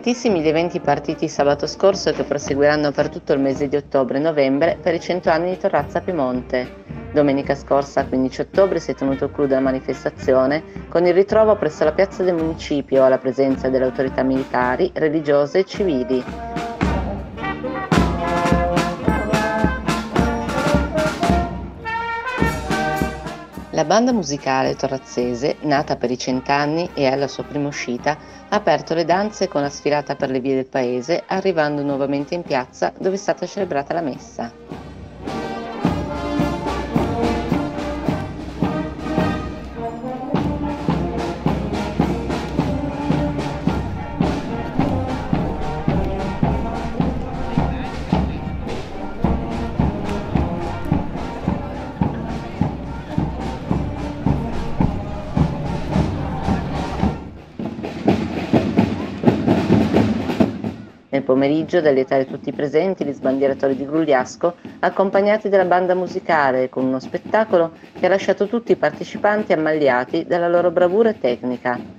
tantissimi gli eventi partiti sabato scorso che proseguiranno per tutto il mese di ottobre e novembre per i 100 anni di Torrazza Piemonte. Domenica scorsa, 15 ottobre, si è tenuto crudo la manifestazione con il ritrovo presso la piazza del municipio alla presenza delle autorità militari, religiose e civili. La banda musicale torrazzese, nata per i 100 anni e alla sua prima uscita, ha aperto le danze con la sfilata per le vie del paese, arrivando nuovamente in piazza dove è stata celebrata la messa. Nel pomeriggio, da lietare tutti i presenti, gli sbandieratori di Grugliasco, accompagnati dalla banda musicale, con uno spettacolo che ha lasciato tutti i partecipanti ammaliati dalla loro bravura tecnica.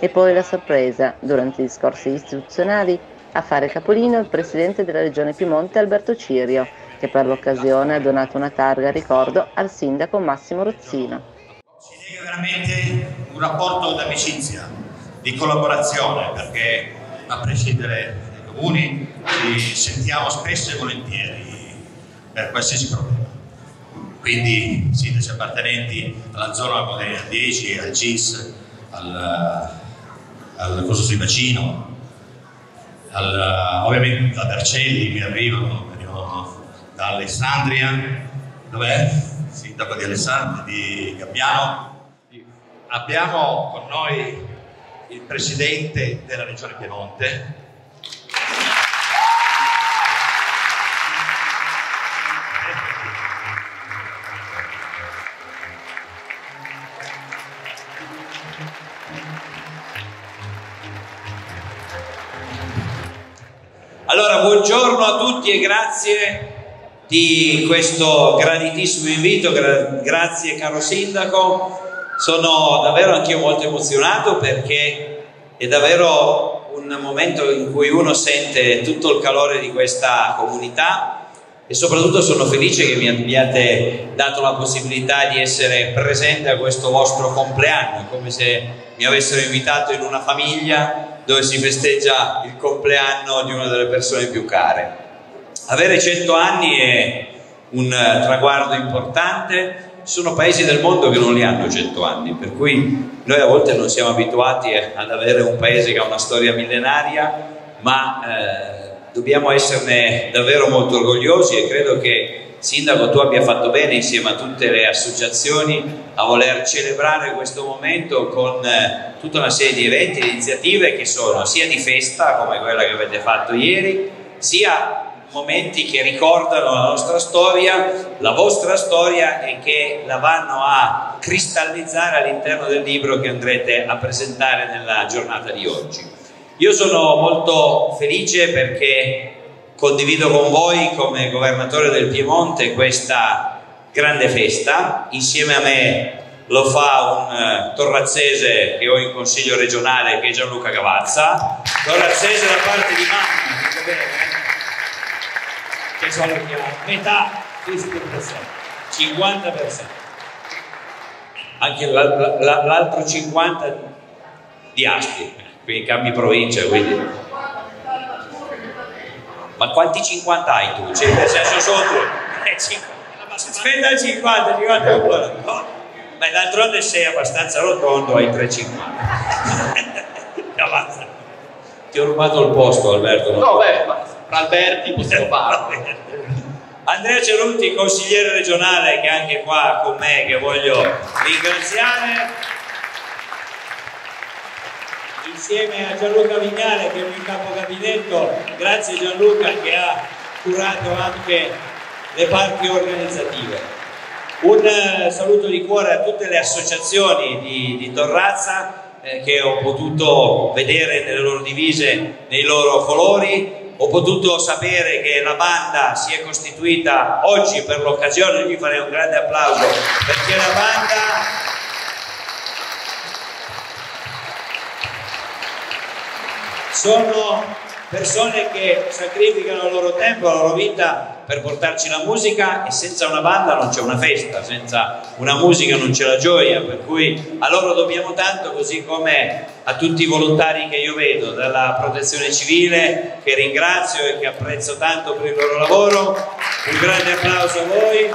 E poi la sorpresa, durante i discorsi istituzionali A fare capolino il presidente della Regione Piemonte Alberto Cirio, che per l'occasione ha donato una targa a ricordo al sindaco Massimo Rozzino. Ci lega veramente un rapporto d'amicizia, di collaborazione, perché a prescindere dai comuni ci sentiamo spesso e volentieri per qualsiasi problema. Quindi sindaci appartenenti alla zona Coderina 10, al CIS, al Consorzio di Bacino, ovviamente da Vercelli mi arrivano da Alessandria, dov'è? Il sindaco di Alessandria, di Gabbiano. Abbiamo con noi il presidente della Regione Piemonte, Allora, buongiorno a tutti e grazie di questo graditissimo invito, grazie caro sindaco. Sono davvero anch'io molto emozionato perché è davvero un momento in cui uno sente tutto il calore di questa comunità e soprattutto sono felice che mi abbiate dato la possibilità di essere presente a questo vostro compleanno, come se mi avessero invitato in una famiglia dove si festeggia il compleanno di una delle persone più care. Avere 100 anni è un traguardo importante, ci sono paesi del mondo che non li hanno 100 anni, per cui noi a volte non siamo abituati ad avere un paese che ha una storia millenaria, ma dobbiamo esserne davvero molto orgogliosi e credo che, sindaco, tu abbia fatto bene insieme a tutte le associazioni a voler celebrare questo momento con tutta una serie di eventi e iniziative che sono sia di festa come quella che avete fatto ieri, sia momenti che ricordano la nostra storia, la vostra storia e che la vanno a cristallizzare all'interno del libro che andrete a presentare nella giornata di oggi. Io sono molto felice perché condivido con voi come governatore del Piemonte questa grande festa. Insieme a me lo fa un torrazzese che ho in consiglio regionale, che è Gianluca Gavazza, torrazzese da parte di mamma, che salutiamo, metà 50%, anche l'altro 50% di Asti, quindi cambi provincia, quindi. Ma quanti 50 hai tu? Cioè, nel senso sono due. Aspetta il 50 ancora. No? Beh, d'altronde sei abbastanza rotondo, hai 3,50. Avanza. Ti ho rubato il posto, Alberto. No, beh, ma tra Alberti possiamo farlo. Andrea Cerutti, consigliere regionale, che è anche qua con me, che voglio ringraziare. Insieme a Gianluca Vignale, che è il mio capo gabinetto, grazie Gianluca che ha curato anche le parti organizzative. Un saluto di cuore a tutte le associazioni di Torrazza che ho potuto vedere nelle loro divise, nei loro colori. Ho potuto sapere che la banda si è costituita oggi per l'occasione, gli farei un grande applauso perché la banda... Sono persone che sacrificano il loro tempo, la loro vita per portarci la musica e senza una banda non c'è una festa, senza una musica non c'è la gioia, per cui a loro dobbiamo tanto, così come a tutti i volontari che io vedo, dalla protezione civile che ringrazio e che apprezzo tanto per il loro lavoro. Un grande applauso a voi.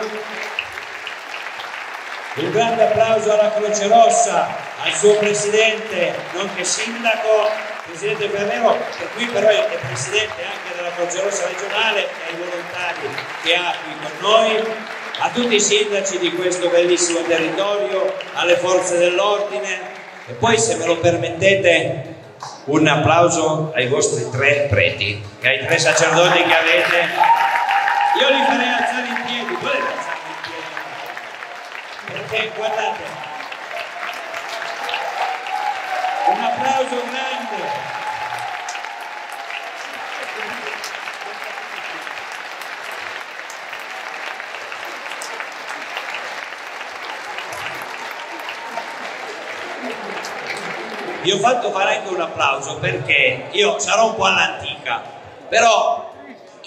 Un grande applauso alla Croce Rossa, al suo presidente, nonché sindaco, Presidente Ferrero, che qui però è presidente anche della Croce Rossa regionale, e ai volontari che ha qui con noi, a tutti i sindaci di questo bellissimo territorio, alle forze dell'ordine e poi, se me lo permettete, un applauso ai vostri tre preti, ai tre sacerdoti che avete. Io li farei alzare in piedi, volete alzare in piedi? Perché guardate. Un applauso grande. vi ho fatto fare anche un applauso perché io sarò un po' all'antica, però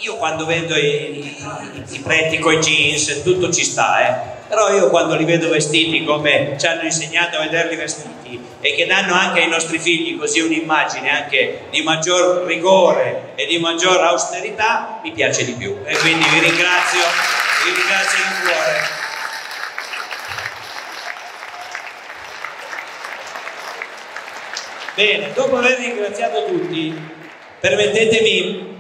io quando vedo i preti coi jeans tutto ci sta, però io quando li vedo vestiti come ci hanno insegnato a vederli vestiti e che danno anche ai nostri figli così un'immagine anche di maggior rigore e di maggior austerità, mi piace di più, e quindi vi ringrazio di cuore. Bene, dopo aver ringraziato tutti, permettetemi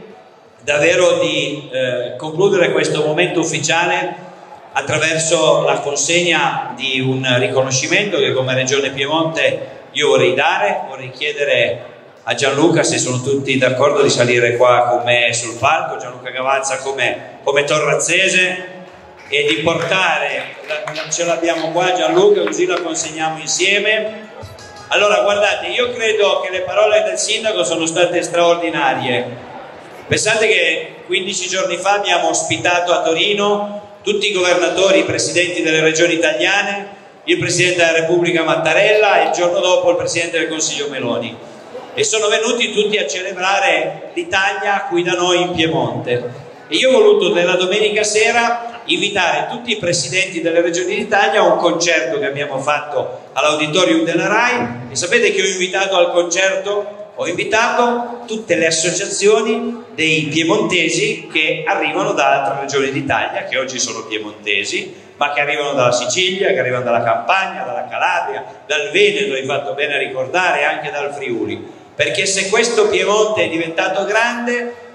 davvero di concludere questo momento ufficiale attraverso la consegna di un riconoscimento che come Regione Piemonte io vorrei dare, vorrei chiedere a Gianluca se sono tutti d'accordo di salire qua con me sul palco, Gianluca Gavazza come torrazzese, e di portare, ce l'abbiamo qua Gianluca, così la consegniamo insieme. Allora guardate, io credo che le parole del sindaco sono state straordinarie. Pensate che 15 giorni fa abbiamo ospitato a Torino tutti i governatori, i presidenti delle regioni italiane, il presidente della Repubblica Mattarella e il giorno dopo il presidente del Consiglio Meloni, e sono venuti tutti a celebrare l'Italia qui da noi in Piemonte. E io ho voluto nella domenica sera invitare tutti i presidenti delle regioni d'Italia a un concerto che abbiamo fatto all'auditorium della RAI, e sapete che ho invitato al concerto, ho invitato tutte le associazioni dei piemontesi che arrivano da altre regioni d'Italia, che oggi sono piemontesi, ma che arrivano dalla Sicilia, che arrivano dalla Campania, dalla Calabria, dal Veneto, hai fatto bene a ricordare, anche dal Friuli. Perché se questo Piemonte è diventato grande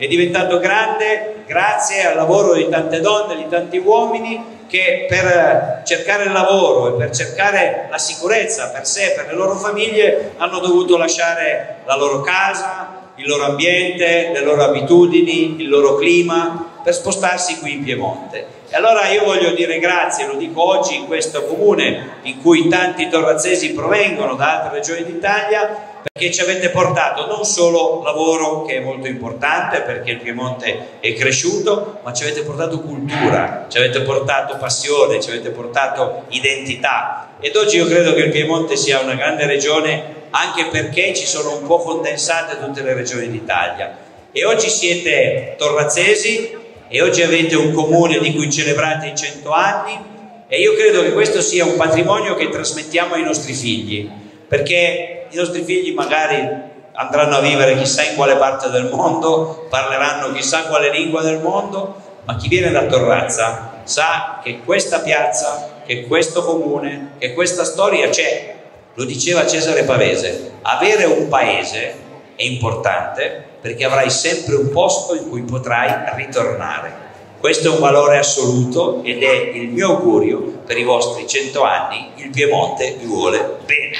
grazie al lavoro di tante donne, di tanti uomini che per cercare il lavoro e per cercare la sicurezza per sé e per le loro famiglie hanno dovuto lasciare la loro casa, il loro ambiente, le loro abitudini, il loro clima per spostarsi qui in Piemonte. E allora io voglio dire grazie, lo dico oggi in questo comune in cui tanti torrazzesi provengono da altre regioni d'Italia, perché ci avete portato non solo lavoro, che è molto importante perché il Piemonte è cresciuto, ma ci avete portato cultura, ci avete portato passione, ci avete portato identità. Ed oggi io credo che il Piemonte sia una grande regione anche perché ci sono un po' condensate tutte le regioni d'Italia. E oggi siete torrazzesi e oggi avete un comune di cui celebrate i 100 anni, e io credo che questo sia un patrimonio che trasmettiamo ai nostri figli, perché i nostri figli magari andranno a vivere chissà in quale parte del mondo, parleranno chissà quale lingua del mondo, ma chi viene da Torrazza sa che questa piazza, che questo comune, che questa storia c'è. Lo diceva Cesare Pavese, avere un paese è importante perché avrai sempre un posto in cui potrai ritornare. Questo è un valore assoluto ed è il mio augurio per i vostri 100 anni, il Piemonte vi vuole bene.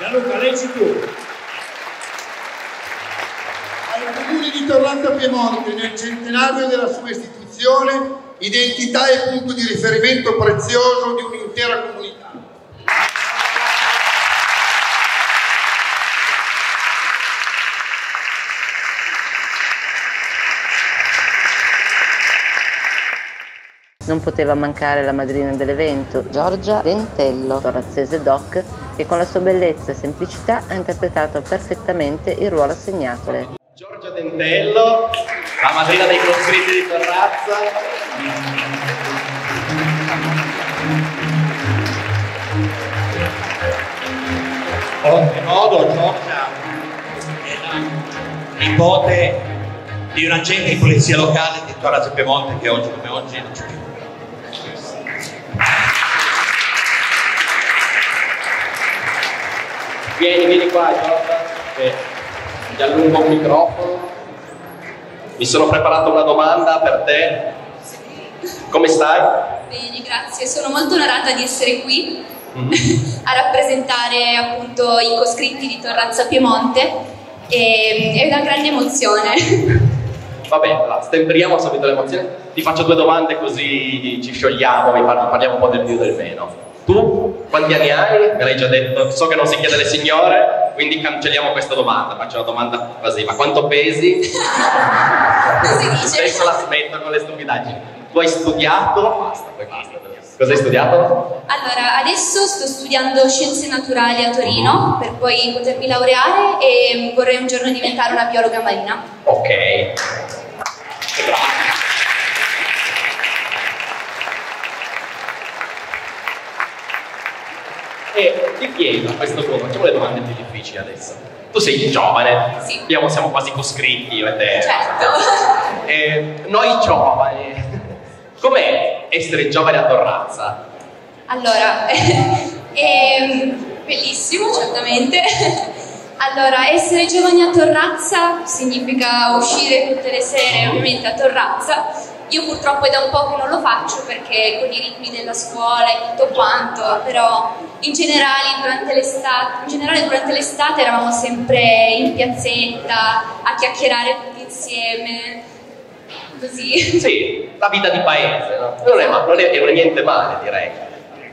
Gianluca, leggi tu. Al comune di Torrazza Piemonte, nel centenario della sua istituzione, identità e punto di riferimento prezioso di un'intera comunità. Non poteva mancare la madrina dell'evento, Giorgia Dentello, torrazzese doc, che con la sua bellezza e semplicità ha interpretato perfettamente il ruolo assegnatole. Giorgia Dentello, la madrina dei conflitti di Torrazza. Oltre modo, Giorgia è la nipote di un agente di polizia locale di Torrazza Piemonte che oggi come oggi non c'è più. Vieni qua Giorgia, che ti allungo un microfono. Mi sono preparato una domanda per te. Sì. Come stai? Bene, grazie. Sono molto onorata di essere qui a rappresentare appunto i coscritti di Torrazza Piemonte. È una grande emozione. Vabbè, allora, stemperiamo subito l'emozione. Ti faccio due domande così ci sciogliamo, parliamo un po' del più del meno. Tu quanti anni hai? Me l'hai già detto, so che non si chiede alle signore, quindi cancelliamo questa domanda, faccio una domanda invasiva. Quanto pesi? Non si dice. Spesso la smetto con le stupidaggini. Tu hai studiato? Basta, poi basta. Cosa hai studiato? Allora, adesso sto studiando scienze naturali a Torino per poi potermi laureare e vorrei un giorno diventare una biologa marina. Ok. Brava. E ti chiedo a questo punto, facciamo le domande più difficili adesso. Tu sei giovane, sì. Siamo quasi coscritti io e te. Certo. Noi giovani, com'è essere giovane a Torrazza? Allora, bellissimo certamente. Allora, essere giovani a Torrazza significa uscire tutte le sere ovviamente a Torrazza. Io purtroppo è da un po' che non lo faccio perché con i ritmi della scuola e tutto quanto, però in generale durante l'estate eravamo sempre in piazzetta a chiacchierare tutti insieme, così. Sì, la vita di paese, no? Non è niente male, direi.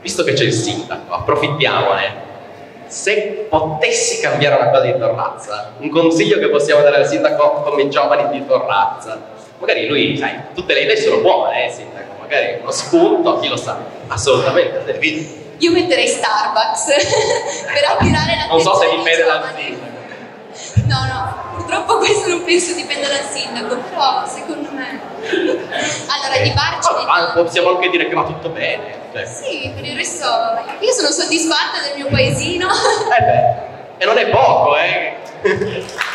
Visto che c'è il sindaco, approfittiamone. Se potessi cambiare una cosa di Torrazza, un consiglio che possiamo dare al sindaco come giovani di Torrazza, magari lui, sai, tutte le idee sono buone, sindaco, magari uno spunto, chi lo sa, assolutamente servito. Io metterei Starbucks per attirare l'attenzione. Non so se dipende dal sindaco. No, no, purtroppo questo non penso dipenda dal sindaco, però secondo me... Allora, di bar possiamo anche dire che va tutto bene. Cioè. Sì, per il resto io sono soddisfatta del mio paesino. E non è poco, eh!